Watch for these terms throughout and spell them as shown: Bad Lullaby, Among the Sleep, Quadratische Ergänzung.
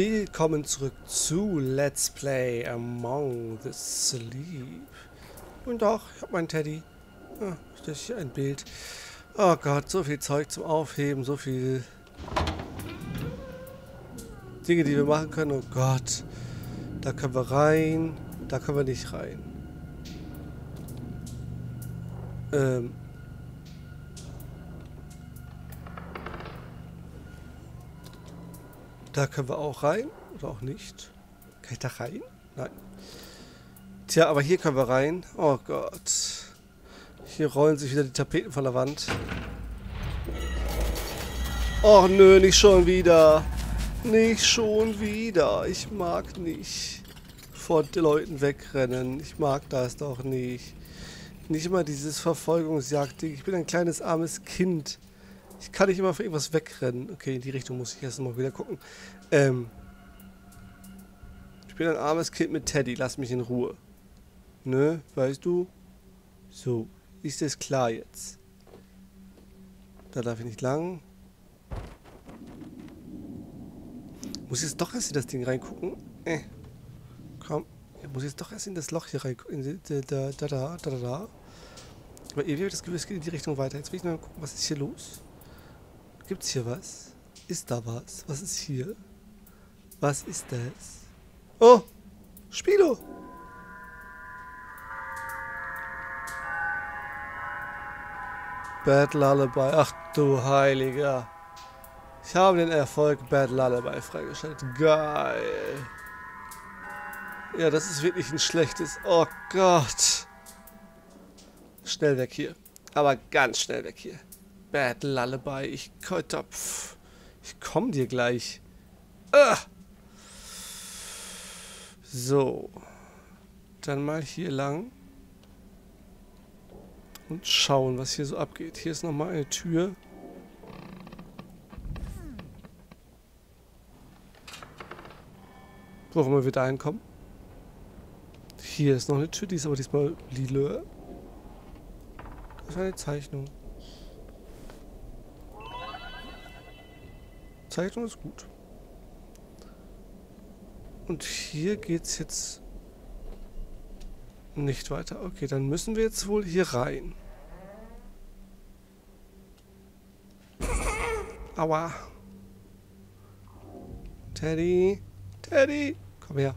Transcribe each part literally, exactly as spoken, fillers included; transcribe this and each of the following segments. Willkommen zurück zu Let's Play Among the Sleep. Und doch, ich habe meinen Teddy. Ah, steht hier ein Bild. Oh Gott, so viel Zeug zum Aufheben, so viel Dinge, die wir machen können. Oh Gott, da können wir rein, da können wir nicht rein. Ähm. Da können wir auch rein. Oder auch nicht. Kann ich da rein? Nein. Tja, aber hier können wir rein. Oh Gott. Hier rollen sich wieder die Tapeten von der Wand. Och nö, nicht schon wieder. Nicht schon wieder. Ich mag nicht vor den Leuten wegrennen. Ich mag das doch nicht. Nicht mal dieses Verfolgungsjagd-Ding. Ich bin ein kleines, armes Kind. Ich kann nicht immer für irgendwas wegrennen. Okay, in die Richtung muss ich erst mal wieder gucken. Ähm. Ich bin ein armes Kind mit Teddy. Lass mich in Ruhe. Ne? Weißt du? So. Ist das klar jetzt? Da darf ich nicht lang. Muss jetzt doch erst in das Ding reingucken? Eh. Komm. Ich muss jetzt doch erst in das Loch hier reingucken. Da, da, da, da, da, da. Aber irgendwie habe ich das Gefühl, es geht in die Richtung weiter. Jetzt will ich mal gucken, was ist hier los? Gibt es hier was? Ist da was? Was ist hier? Was ist das? Oh! Spilo! Bad Lullaby. Ach du Heiliger. Ich habe den Erfolg Bad Lullaby freigeschaltet. Geil. Ja, das ist wirklich ein schlechtes... Oh Gott. Schnell weg hier. Aber ganz schnell weg hier. Bad Lullaby, ich könnte... Pff, ich komm dir gleich. Ah! So. Dann mal hier lang. Und schauen, was hier so abgeht. Hier ist nochmal eine Tür. Warum wir wieder hinkommen? Hier ist noch eine Tür, die ist aber diesmal lila. Das ist eine Zeichnung. Zeichnung ist gut. Und hier geht's jetzt nicht weiter. Okay, dann müssen wir jetzt wohl hier rein. Aua. Teddy. Teddy. Komm her.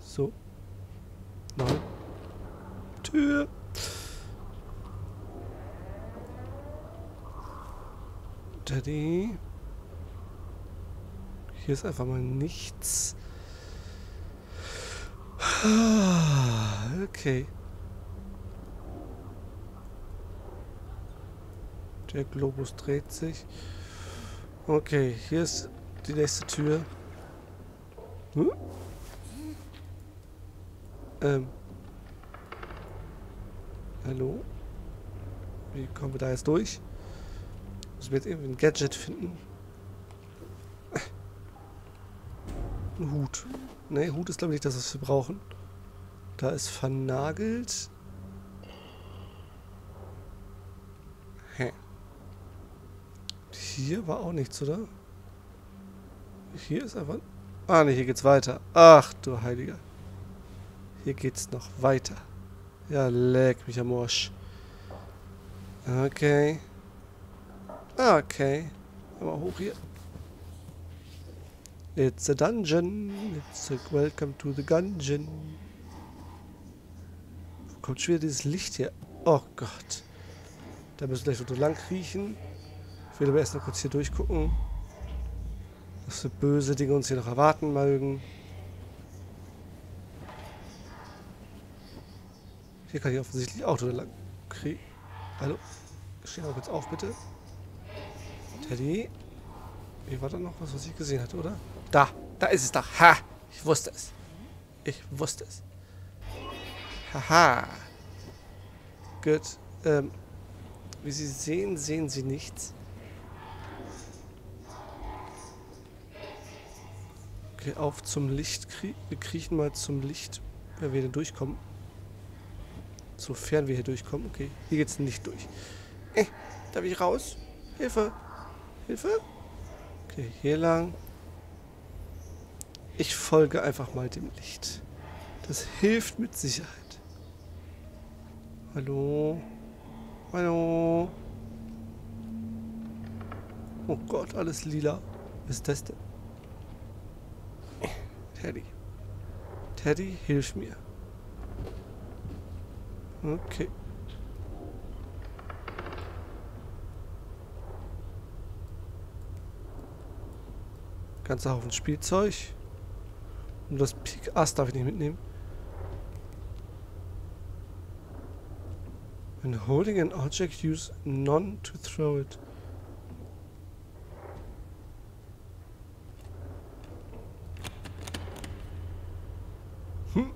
So. Nein. Tür. Teddy. Hier ist einfach mal nichts. Okay. Der Globus dreht sich. Okay, hier ist die nächste Tür. Hm? Ähm. Hallo? Wie kommen wir da jetzt durch? Müssen wir jetzt irgendwie ein Gadget finden? Ein Hut. Ne, Hut ist glaube ich nicht das, was wir brauchen. Da ist vernagelt. Hä? Hier war auch nichts, oder? Hier ist einfach... Ah ne, hier geht's weiter. Ach du Heiliger. Hier geht's noch weiter. Ja, leck mich am Arsch. Okay. Okay. Aber hoch hier. It's a dungeon. It's a welcome to the dungeon. Wo kommt schon wieder dieses Licht hier? Oh Gott. Da müssen wir gleich unter lang kriechen. Ich will aber erst noch kurz hier durchgucken. Was für böse Dinge uns hier noch erwarten mögen. Hier kann ich offensichtlich auch drunter lang kriechen. Hallo? Steh mal kurz auf, bitte. Teddy. Hier war da noch was, was ich gesehen hatte, oder? Da, da ist es doch. Ha! Ich wusste es. Ich wusste es. Haha. Gut. Ähm, wie Sie sehen, sehen Sie nichts. Okay, auf zum Licht. Wir kriechen mal zum Licht, wenn wir hier durchkommen. Sofern wir hier durchkommen. Okay, hier geht's nicht durch. Äh, darf ich raus? Hilfe! Hilfe! Okay, hier lang. Ich folge einfach mal dem Licht. Das hilft mit Sicherheit. Hallo? Hallo? Oh Gott, alles lila. Was ist das denn? Teddy. Teddy, hilf mir. Okay. Ganzer Haufen Spielzeug. Und das Pik-Ass darf ich nicht mitnehmen. When holding an object, use none to throw it. Hm.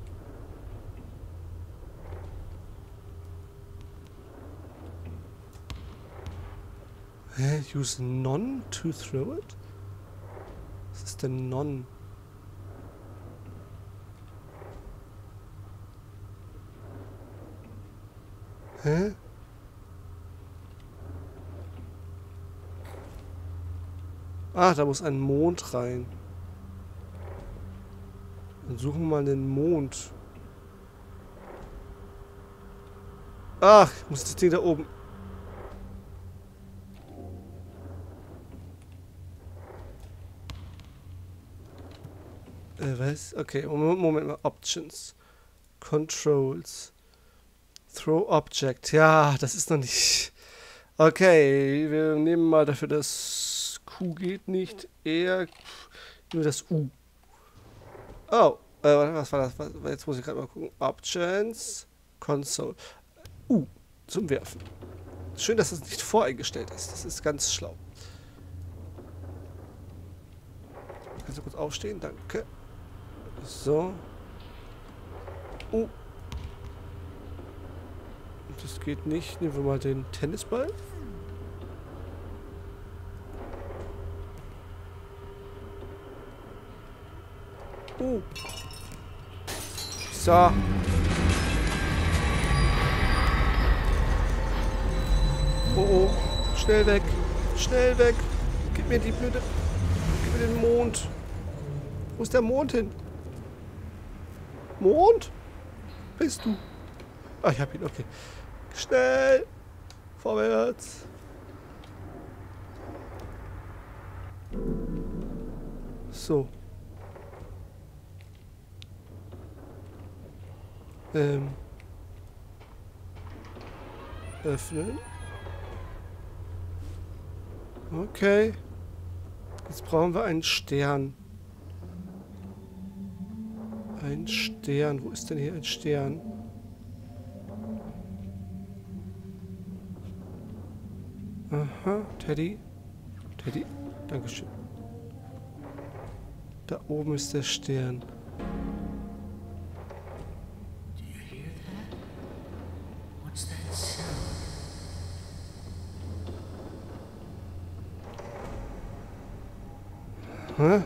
Hä? Use none to throw it? Was ist denn none? Hä? Ah, da muss ein Mond rein. Dann suchen wir mal den Mond. Ach, ich muss das Ding da oben. Äh, was? Okay, Moment, Moment mal. Options. Controls. Throw Object. Ja, das ist noch nicht... Okay, wir nehmen mal dafür das Q geht nicht. Eher nur das U. Oh, äh, was war das? Was, jetzt muss ich gerade mal gucken. Options, Console. U, zum Werfen. Schön, dass das nicht voreingestellt ist. Das ist ganz schlau. Kannst du kurz aufstehen? Danke. So. U. Das geht nicht. Nehmen wir mal den Tennisball. Oh. So. Oh oh. Schnell weg. Schnell weg. Gib mir die blöde... Gib mir den Mond. Wo ist der Mond hin? Mond? Bist du? Ah, ich hab ihn. Okay. Schnell! Vorwärts! So. Ähm. Öffnen. Okay. Jetzt brauchen wir einen Stern. Ein Stern. Wo ist denn hier ein Stern? Aha, Teddy. Teddy, dankeschön. Da oben ist der Stern. Hä?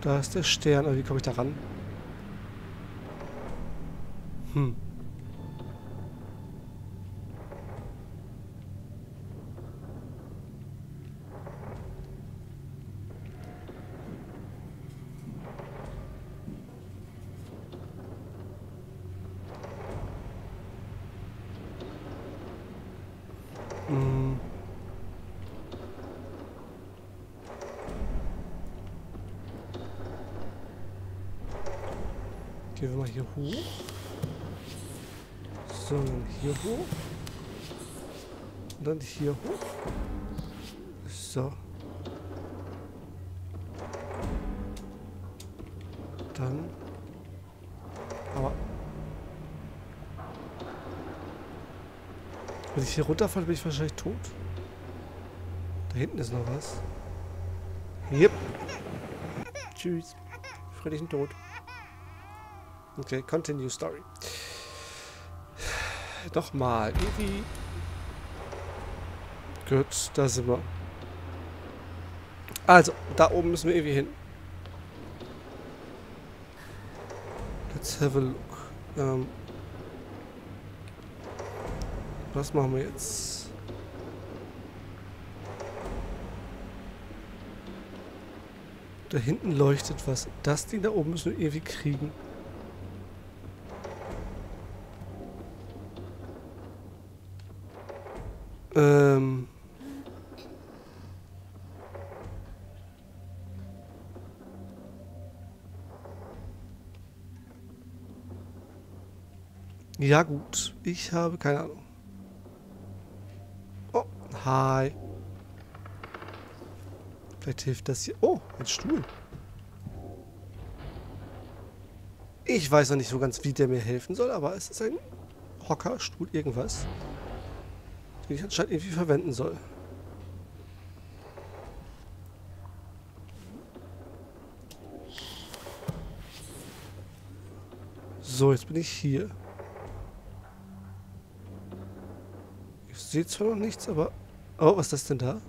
Da ist der Stern, aber wie komme ich da ran? Hm. Hm. Gehen wir mal hier hoch. So, dann hier hoch. Und dann hier hoch. So. Dann. Aber. Wenn ich hier runterfalle, bin ich wahrscheinlich tot. Da hinten ist noch was. Jep. Tschüss. Friedlichen Tod. Okay, continue story. Nochmal, irgendwie. Gut, da sind wir. Also, da oben müssen wir irgendwie hin. Let's have a look. Ähm, was machen wir jetzt? Da hinten leuchtet was. Das Ding da oben müssen wir irgendwie kriegen. Ähm. Ja gut, ich habe keine Ahnung. Oh, hi. Vielleicht hilft das hier. Oh, ein Stuhl. Ich weiß noch nicht so ganz, wie der mir helfen soll, aber es ist ein Hocker, Stuhl, irgendwas, den ich anscheinend irgendwie verwenden soll. So, jetzt bin ich hier. Ich sehe zwar noch nichts, aber... Oh, was ist das denn da?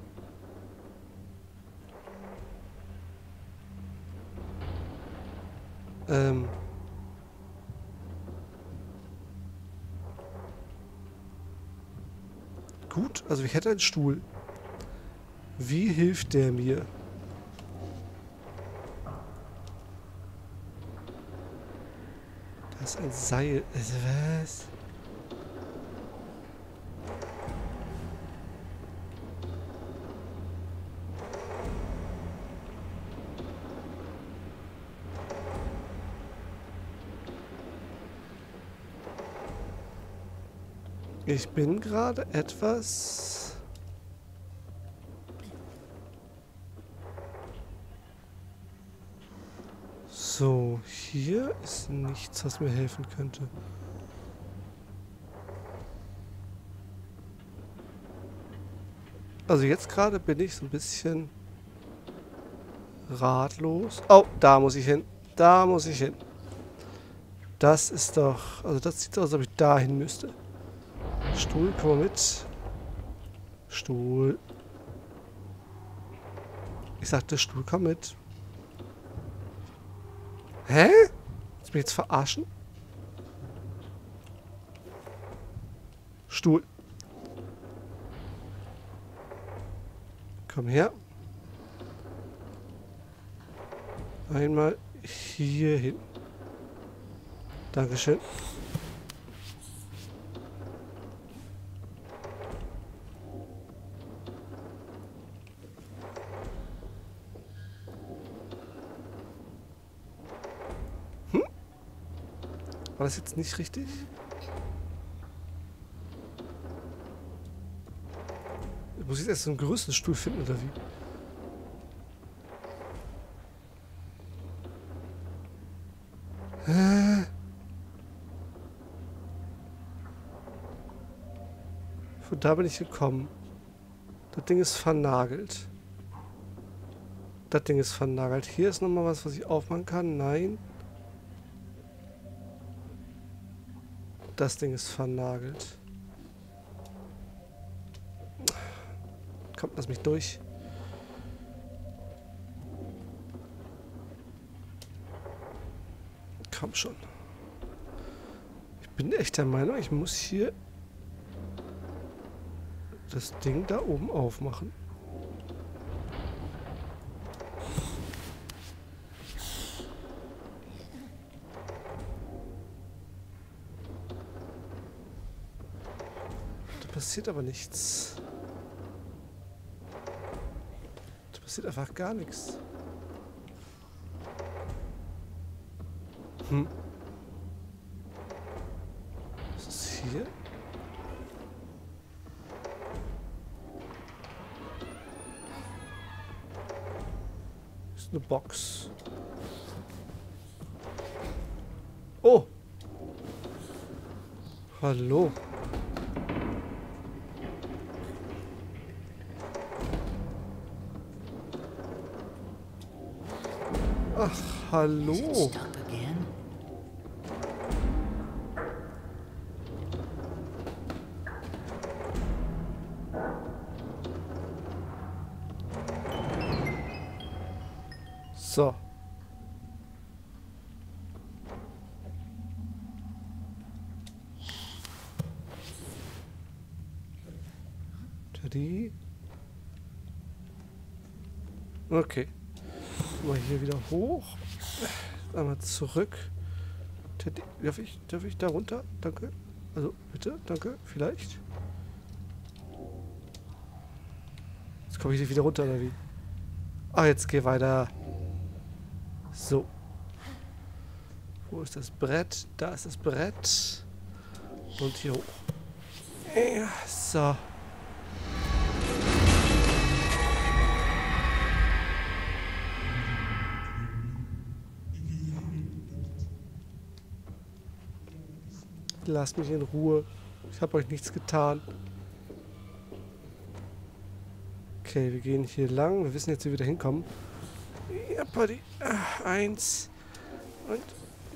Ähm... Gut, also ich hätte einen Stuhl. Wie hilft der mir? Da ist ein Seil. Was? Ich bin gerade etwas... So, hier ist nichts, was mir helfen könnte. Also jetzt gerade bin ich so ein bisschen ratlos. Oh, da muss ich hin. Da muss ich hin. Das ist doch... Also das sieht aus, als ob ich da hin müsste. Stuhl, komm mal mit. Stuhl. Ich sagte, Stuhl, komm mit. Hä? Willst du mich jetzt verarschen? Stuhl. Komm her. Einmal hier hin. Dankeschön. War das jetzt nicht richtig? Ich muss jetzt erst so einen größeren Stuhl finden, oder wie? Hä? Von da bin ich gekommen. Das Ding ist vernagelt. Das Ding ist vernagelt. Hier ist nochmal was, was ich aufmachen kann. Nein. Das Ding ist vernagelt. Komm, lass mich durch. Komm schon. Ich bin echt der Meinung, ich muss hier das Ding da oben aufmachen. Passiert aber nichts. Da passiert einfach gar nichts. Hm. Was ist hier? Ist eine Box. Oh! Hallo! Ach, hallo. So. Tadi. Okay. Mal hier wieder hoch. Einmal zurück. Darf ich, darf ich da runter? Danke. Also bitte, danke. Vielleicht. Jetzt komme ich nicht wieder runter, oder wie? Ah, jetzt geh weiter. So. Wo ist das Brett? Da ist das Brett. Und hier hoch. Ja, so. Lasst mich in Ruhe. Ich habe euch nichts getan. Okay, wir gehen hier lang. Wir wissen jetzt, wie wir da hinkommen. Ja, Buddy. Eins. Und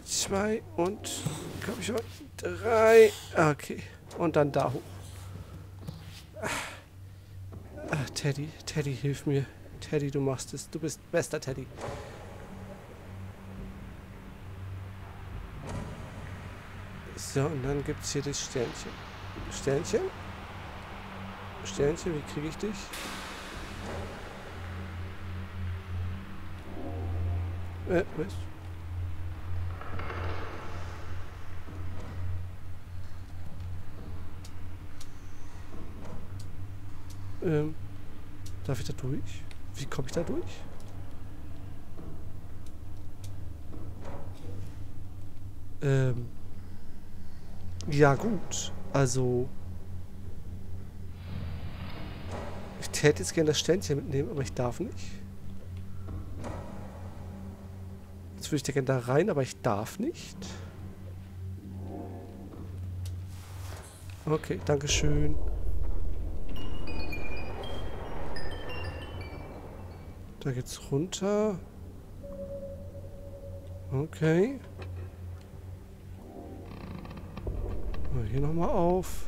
zwei. Und, glaube ich, drei. Okay. Und dann da hoch. Ach, Teddy. Teddy, hilf mir. Teddy, du machst es. Du bist bester Teddy. So, und dann gibt es hier das Sternchen. Sternchen? Sternchen, wie kriege ich dich? Äh, was? Ähm, darf ich da durch? Wie komme ich da durch? Ähm. Ja gut, also ich hätte jetzt gerne das Ständchen mitnehmen, aber ich darf nicht. Jetzt würde ich da gerne da rein, aber ich darf nicht. Okay, dankeschön. Da geht's runter. Okay. Hier nochmal auf.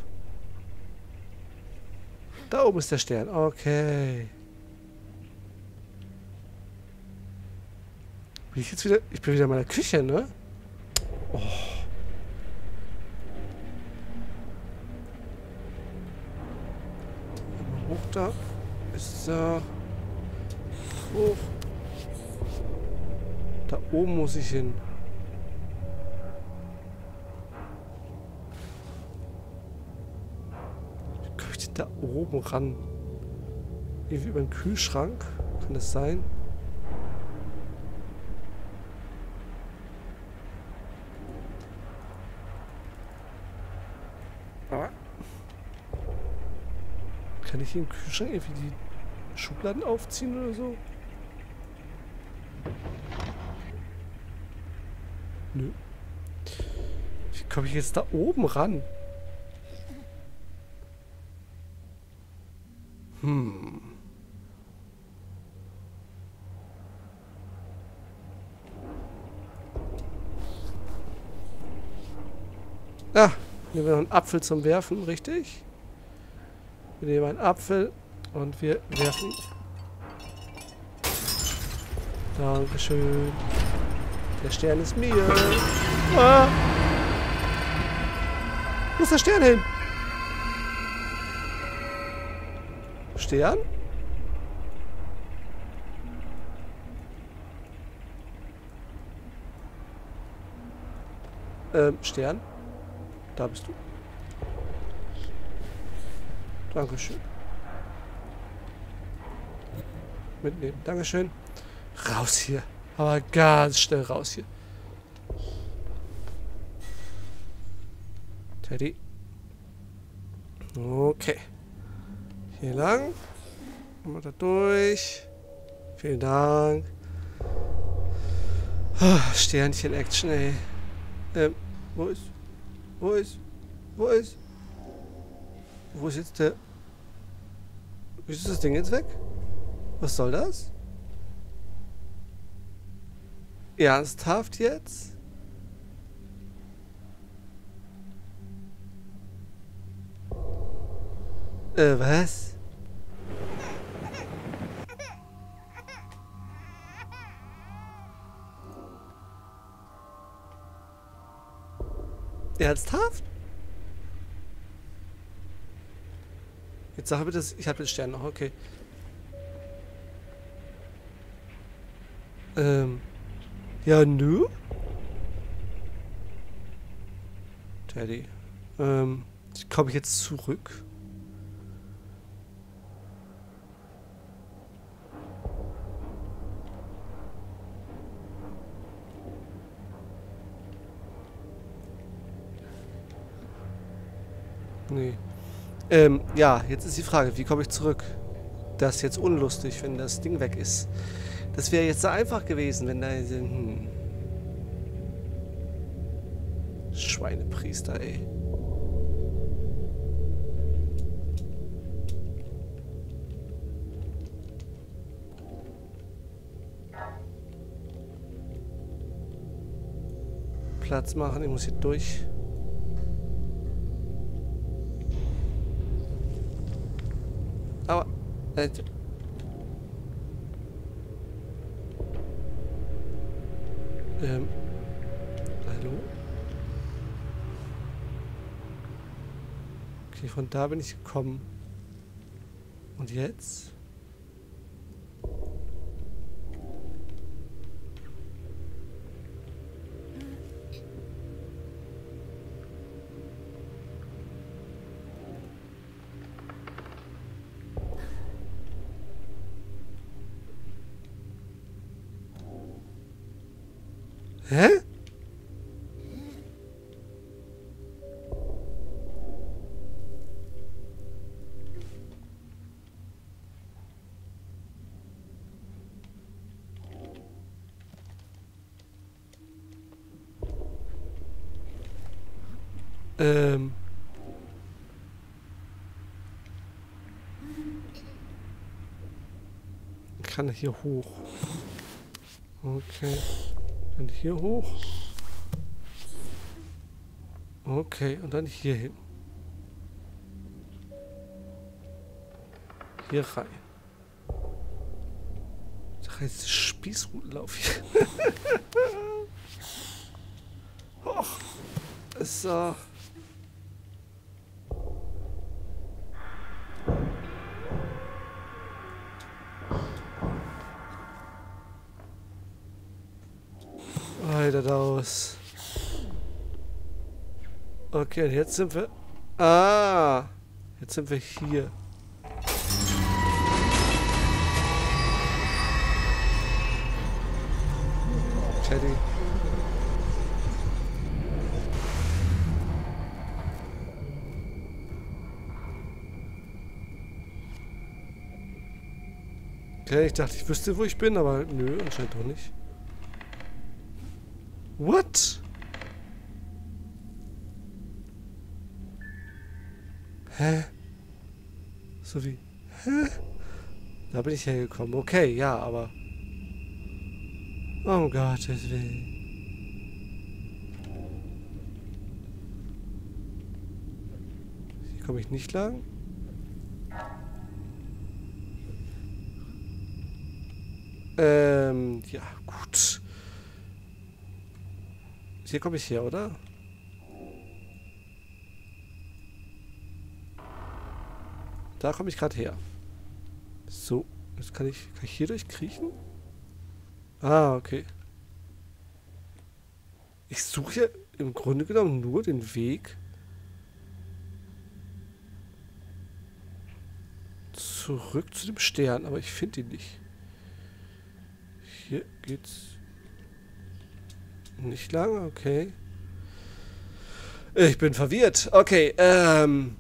Da oben ist der Stern. Okay. Bin ich jetzt wieder... Ich bin wieder in meiner Küche, ne? Oh. Hoch da. Ist da... Hoch. Da oben muss ich hin. Da oben ran. Irgendwie über den Kühlschrank. Kann das sein? Ah. Kann ich hier im Kühlschrank irgendwie die Schubladen aufziehen oder so? Nö. Wie komme ich jetzt da oben ran? Hm. Ah, hier haben wir noch einen Apfel zum Werfen, richtig? Wir nehmen einen Apfel und wir werfen. Dankeschön. Der Stern ist mir. Ah. Wo ist der Stern hin? Stern? Ähm, Stern? Da bist du. Dankeschön. Mitnehmen. Dankeschön. Raus hier. Aber ganz schnell raus hier. Teddy. Okay. Hier lang. Mal da durch. Vielen Dank. Oh, Sternchen Action, ey. Ähm, wo ist? Wo ist? Wo ist? Wo ist jetzt der... Ist das Ding jetzt weg? Was soll das? Ernsthaft jetzt? Äh, was? Ernsthaft? Jetzt sag mir das. Ich habe den Stern noch, okay. Ähm. Ja, nö. Teddy. Ähm. Komme ich jetzt zurück? Nee. Ähm, ja, jetzt ist die Frage, wie komme ich zurück? Das ist jetzt unlustig, wenn das Ding weg ist. Das wäre jetzt so einfach gewesen, wenn da... Hm. Schweinepriester, ey. Platz machen, ich muss hier durch. Aber... Äh, ähm... Hallo? Okay, von da bin ich gekommen. Und jetzt? Hä? Ähm. Kann hier hoch. Okay. Dann hier hoch. Okay, und dann hier hin. Hier rein. Da heißt es Spießrutenlauf hier. Och. So. Raus. Okay, und jetzt sind wir... Ah! Jetzt sind wir hier. Teddy. Okay, ich dachte, ich wüsste, wo ich bin, aber nö, anscheinend doch nicht. What? Hä? So wie... Hä? Da bin ich hergekommen. Okay, ja, aber... Um Gottes Willen. Hier komme ich nicht lang. Ähm, ja, gut. Hier komme ich her, oder? Da komme ich gerade her. So, jetzt kann ich, kann ich hier durchkriechen? Ah, okay. Ich suche ja im Grunde genommen nur den Weg zurück zu dem Stern, aber ich finde ihn nicht. Hier geht's... Nicht lange, okay. Ich bin verwirrt. Okay, ähm...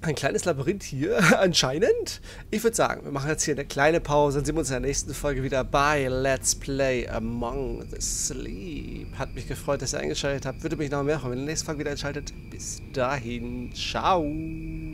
ein kleines Labyrinth hier, anscheinend. Ich würde sagen, wir machen jetzt hier eine kleine Pause. Dann sehen wir uns in der nächsten Folge wieder bei Let's Play Among the Sleep. Hat mich gefreut, dass ihr eingeschaltet habt. Würde mich noch mehr freuen, wenn ihr in der nächsten Folge wieder einschaltet. Bis dahin, ciao.